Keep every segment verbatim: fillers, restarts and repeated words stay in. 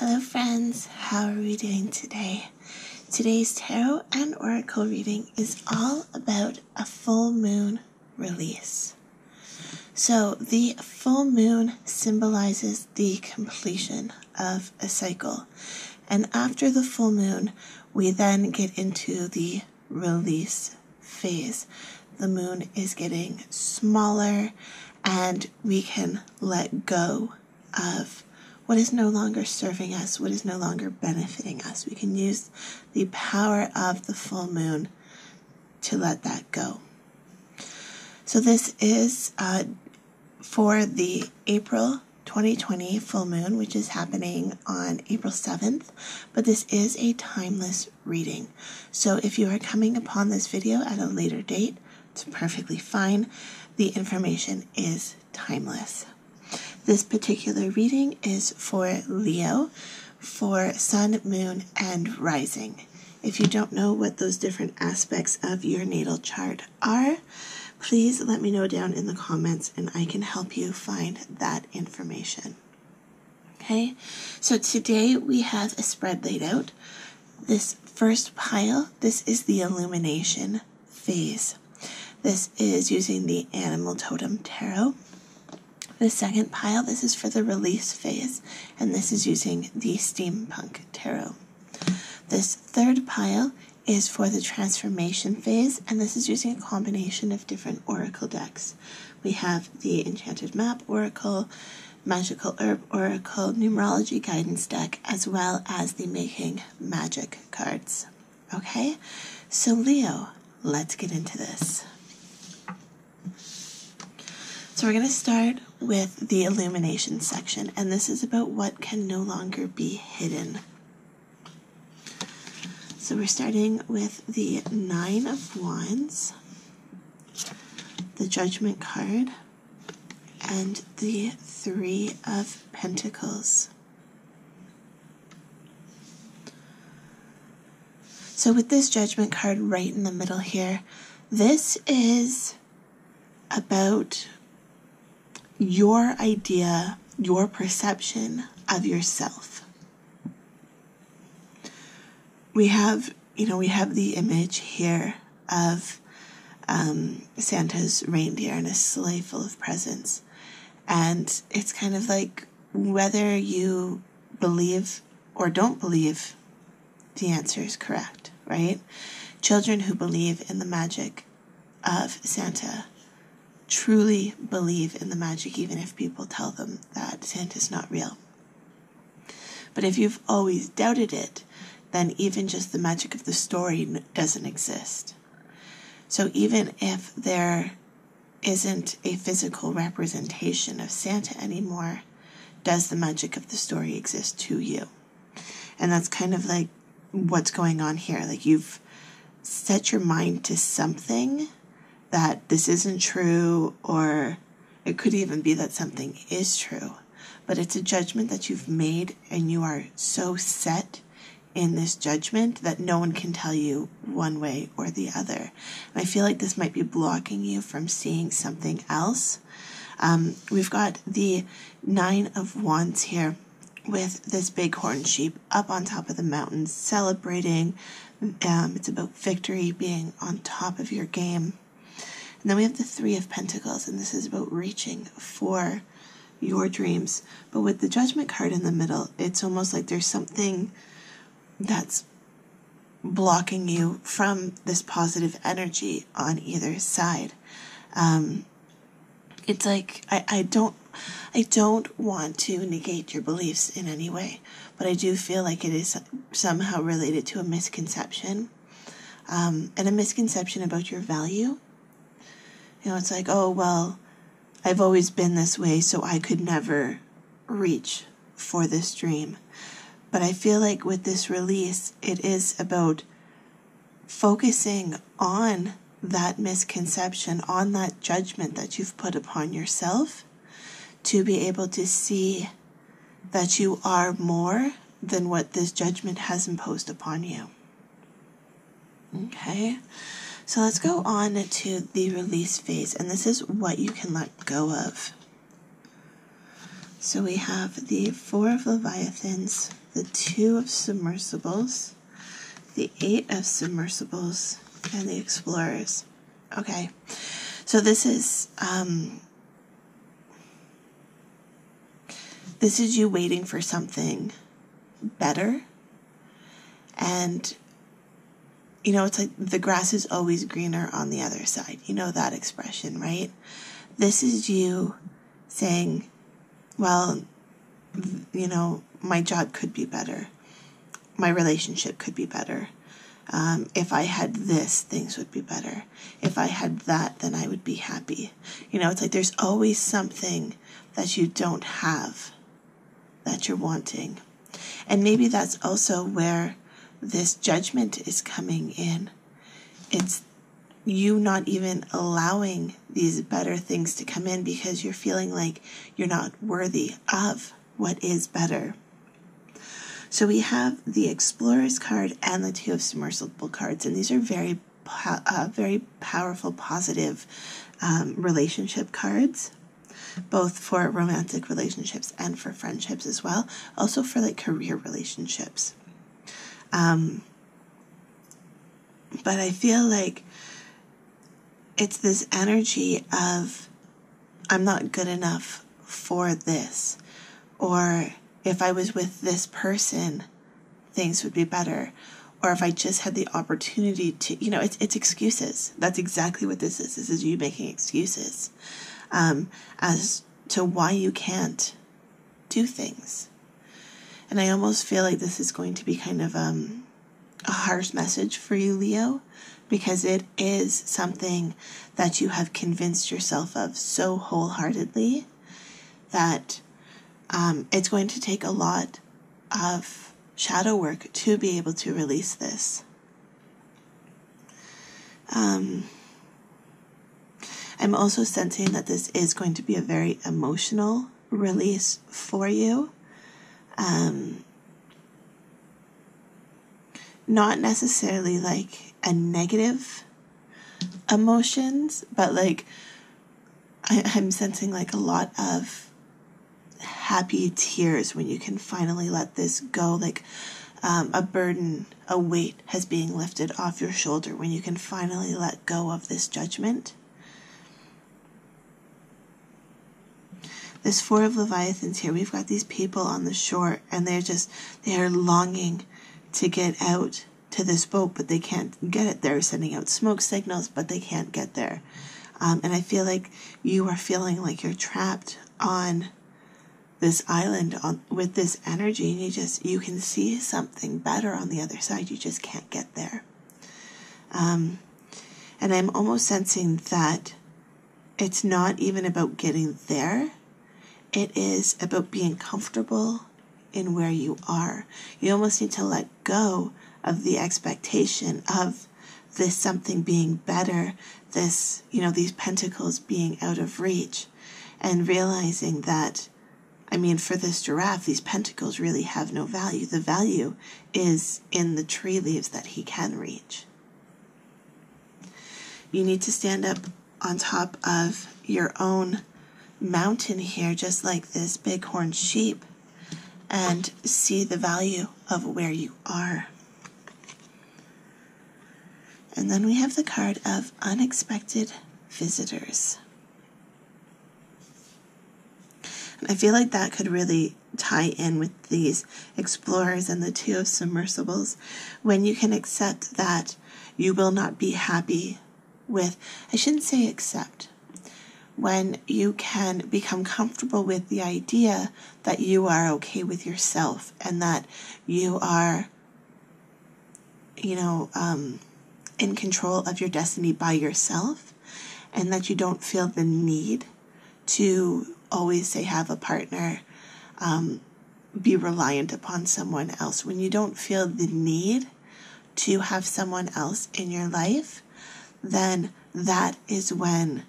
Hello friends, how are we doing today? Today's tarot and oracle reading is all about a full moon release. So the full moon symbolizes the completion of a cycle. And after the full moon, we then get into the release phase. The moon is getting smaller and we can let go of what is no longer serving us, what is no longer benefiting us. We can use the power of the full moon to let that go. So this is uh, for the April twenty twenty full moon, which is happening on April seventh, but this is a timeless reading. So if you are coming upon this video at a later date, it's perfectly fine. The information is timeless. This particular reading is for Leo, for Sun, Moon, and Rising. If you don't know what those different aspects of your natal chart are, please let me know down in the comments and I can help you find that information. Okay, so today we have a spread laid out. This first pile, this is the illumination phase. This is using the Animal Totem Tarot. The second pile, this is for the release phase, and this is using the Steampunk Tarot. This third pile is for the transformation phase, and this is using a combination of different oracle decks. We have the Enchanted Map Oracle, Magickal Herb Oracle, Numerology Guidance Deck, as well as the Making Magick cards. Okay, so Leo, let's get into this. So we're going to start with the illumination section, and this is about what can no longer be hidden. So we're starting with the Nine of Wands, the Judgment card, and the Three of Pentacles. So with this Judgment card right in the middle here, this is about your idea, your perception of yourself. We have, you know, we have the image here of um, Santa's reindeer and a sleigh full of presents. And it's kind of like whether you believe or don't believe, the answer is correct, right? Children who believe in the magic of Santa truly believe in the magic, even if people tell them that Santa's not real. But if you've always doubted it, then even just the magic of the story doesn't exist. So even if there isn't a physical representation of Santa anymore, does the magic of the story exist to you? And that's kind of like what's going on here. Like, you've set your mind to something that this isn't true, or it could even be that something is true, but it's a judgment that you've made, and you are so set in this judgment that no one can tell you one way or the other. And I feel like this might be blocking you from seeing something else. Um, we've got the Nine of Wands here with this bighorn sheep up on top of the mountain celebrating. Um, it's about victory, being on top of your game. And then we have the Three of Pentacles, and this is about reaching for your dreams. But with the Judgment card in the middle, it's almost like there's something that's blocking you from this positive energy on either side. Um, it's like, I, I don't I don't want to negate your beliefs in any way, but I do feel like it is somehow related to a misconception, um, and a misconception about your value. You know, it's like, oh, well, I've always been this way, so I could never reach for this dream. But I feel like with this release, it is about focusing on that misconception, on that judgment that you've put upon yourself, to be able to see that you are more than what this judgment has imposed upon you. Okay. So let's go on to the release phase, and this is what you can let go of. So we have the Four of Leviathans, the Two of Submersibles, the Eight of Submersibles, and the Explorers. Okay, so this is, um, this is you waiting for something better. And, you know, it's like the grass is always greener on the other side. You know that expression, right? This is you saying, well, you know, my job could be better. My relationship could be better. Um, if I had this, things would be better. If I had that, then I would be happy. You know, it's like there's always something that you don't have that you're wanting. And maybe that's also where this judgment is coming in. It's you not even allowing these better things to come in because you're feeling like you're not worthy of what is better. So we have the Explorers card and the Two of Submersible cards, and these are very, uh, very powerful, positive um, relationship cards, both for romantic relationships and for friendships as well, also for like career relationships. Um, but I feel like it's this energy of I'm not good enough for this, or if I was with this person, things would be better. Or if I just had the opportunity to, you know, it's, it's excuses. That's exactly what this is. This is you making excuses um, as to why you can't do things. And I almost feel like this is going to be kind of um, a harsh message for you, Leo, because it is something that you have convinced yourself of so wholeheartedly that Um, it's going to take a lot of shadow work to be able to release this. Um, I'm also sensing that this is going to be a very emotional release for you. Um, not necessarily like a negative emotions, but like I, I'm sensing like a lot of happy tears when you can finally let this go, like um, a burden, a weight has being lifted off your shoulder when you can finally let go of this judgment. This Four of Leviathans here, we've got these people on the shore and they're just, they are longing to get out to this boat, but they can't get it. They're sending out smoke signals, but they can't get there. Um, and I feel like you are feeling like you're trapped on this island on, with this energy, and you just, you can see something better on the other side, you just can't get there. Um, and I'm almost sensing that it's not even about getting there, it is about being comfortable in where you are. You almost need to let go of the expectation of this something being better, this, you know, these pentacles being out of reach, and realizing that, I mean, for this giraffe, these pentacles really have no value. The value is in the tree leaves that he can reach. You need to stand up on top of your own mountain here, just like this bighorn sheep, and see the value of where you are. And then we have the card of Unexpected Visitors. I feel like that could really tie in with these Explorers and the Two of Submersibles, when you can accept that you will not be happy with, I shouldn't say accept, when you can become comfortable with the idea that you are okay with yourself and that you are, you know, um, in control of your destiny by yourself, and that you don't feel the need to always say have a partner, um, be reliant upon someone else. When you don't feel the need to have someone else in your life, then that is when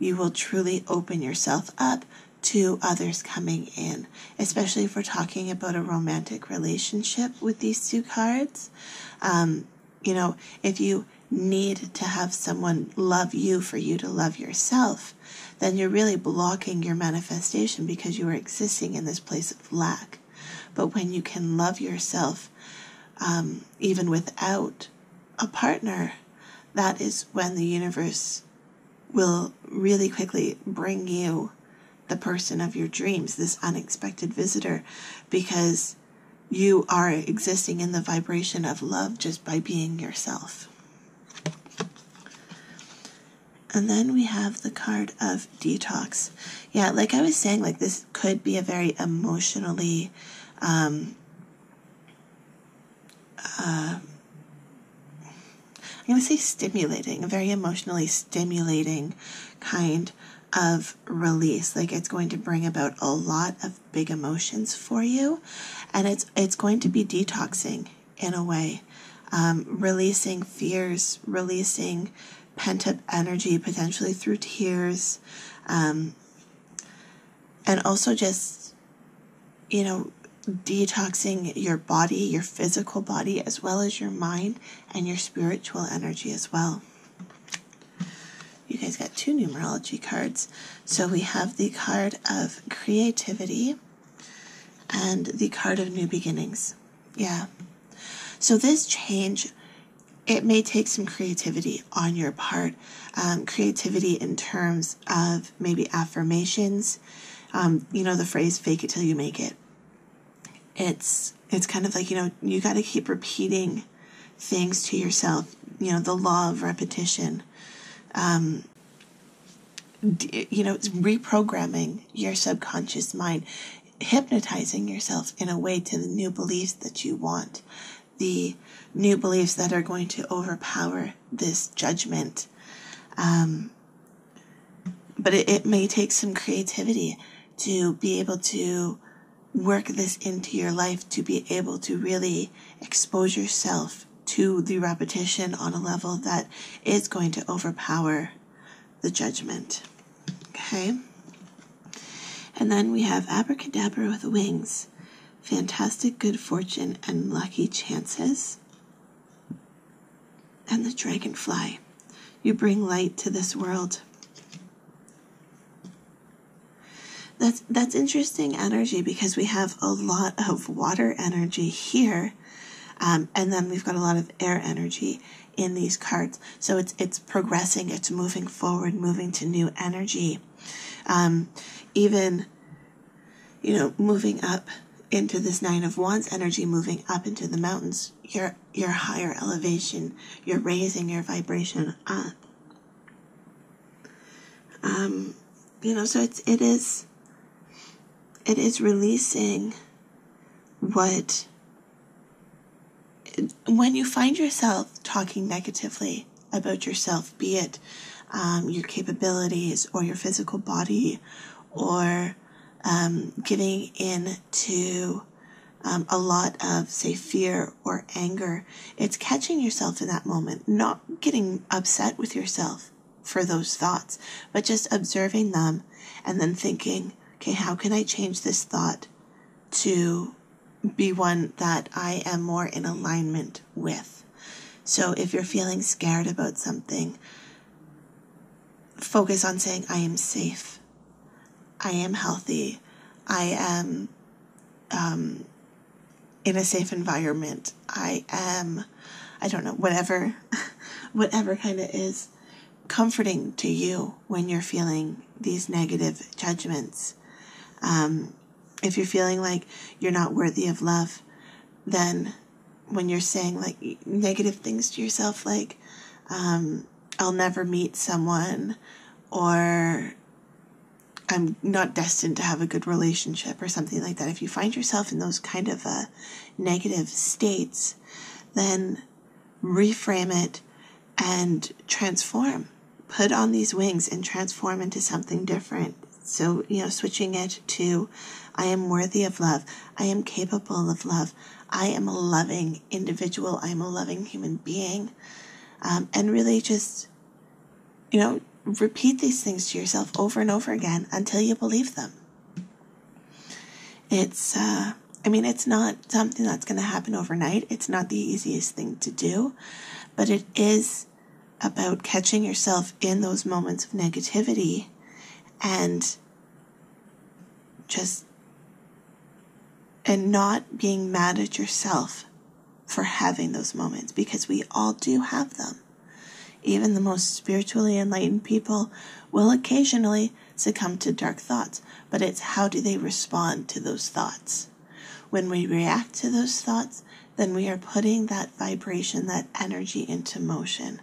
you will truly open yourself up to others coming in, especially if we're talking about a romantic relationship with these two cards. Um, you know, if you need to have someone love you for you to love yourself, then you're really blocking your manifestation because you are existing in this place of lack. but when you can love yourself um, even without a partner, that is when the universe will really quickly bring you the person of your dreams, this unexpected visitor, because you are existing in the vibration of love just by being yourself. And then we have the card of detox. Yeah, like I was saying, like this could be a very emotionally um, uh, I'm going to say stimulating, a very emotionally stimulating kind of release. Like it's going to bring about a lot of big emotions for you, and it's it's going to be detoxing in a way, um, releasing fears, releasing pent-up energy, potentially through tears, um, and also just, you know, detoxing your body, your physical body, as well as your mind and your spiritual energy as well. You guys got two numerology cards. So we have the card of creativity and the card of new beginnings. Yeah. So this change, it may take some creativity on your part, um, creativity in terms of maybe affirmations, um, you know, the phrase fake it till you make it. It's, it's kind of like, you know, you got to keep repeating things to yourself, you know, the law of repetition, um, you know, it's reprogramming your subconscious mind, hypnotizing yourself in a way to the new beliefs that you want, the new beliefs that are going to overpower this judgment. Um, but it, it may take some creativity to be able to work this into your life, to be able to really expose yourself to the repetition on a level that is going to overpower the judgment. Okay. And then we have abracadabra with wings, fantastic good fortune and lucky chances, and the dragonfly. You bring light to this world. That's, that's interesting energy, because we have a lot of water energy here, um, and then we've got a lot of air energy in these cards. So it's, it's progressing, it's moving forward, moving to new energy. Um, even, you know, moving up into this Nine of Wands energy, moving up into the mountains, your your higher elevation, you're raising your vibration up. Um, you know, so it's it is it is releasing what, when you find yourself talking negatively about yourself, be it um, your capabilities or your physical body, or Um, giving in to um, a lot of, say, fear or anger, it's catching yourself in that moment, not getting upset with yourself for those thoughts, but just observing them and then thinking, okay, how can I change this thought to be one that I am more in alignment with? So if you're feeling scared about something, focus on saying, I am safe. I am healthy, I am um, in a safe environment, I am, I don't know, whatever, whatever kind of is comforting to you when you're feeling these negative judgments. Um, if you're feeling like you're not worthy of love, then when you're saying like negative things to yourself, like um, I'll never meet someone, or I'm not destined to have a good relationship, or something like that. If you find yourself in those kind of uh, negative states, then reframe it and transform. Put on these wings and transform into something different. So, you know, switching it to, I am worthy of love. I am capable of love. I am a loving individual. I am a loving human being. Um, and really just, you know, repeat these things to yourself over and over again until you believe them. It's, uh, I mean, it's not something that's going to happen overnight. It's not the easiest thing to do, but it is about catching yourself in those moments of negativity and just and not being mad at yourself for having those moments, because we all do have them. Even the most spiritually enlightened people will occasionally succumb to dark thoughts, but it's how do they respond to those thoughts? When we react to those thoughts, then we are putting that vibration, that energy into motion.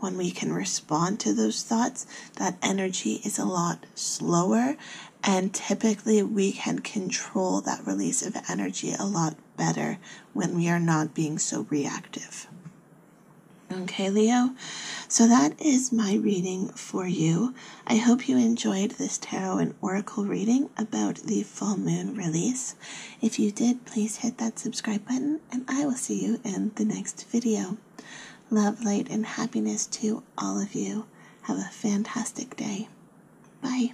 When we can respond to those thoughts, that energy is a lot slower, and typically we can control that release of energy a lot better when we are not being so reactive. Okay, Leo, so that is my reading for you. I hope you enjoyed this tarot and oracle reading about the full moon release. If you did, please hit that subscribe button, and I will see you in the next video. Love, light, and happiness to all of you. Have a fantastic day. Bye.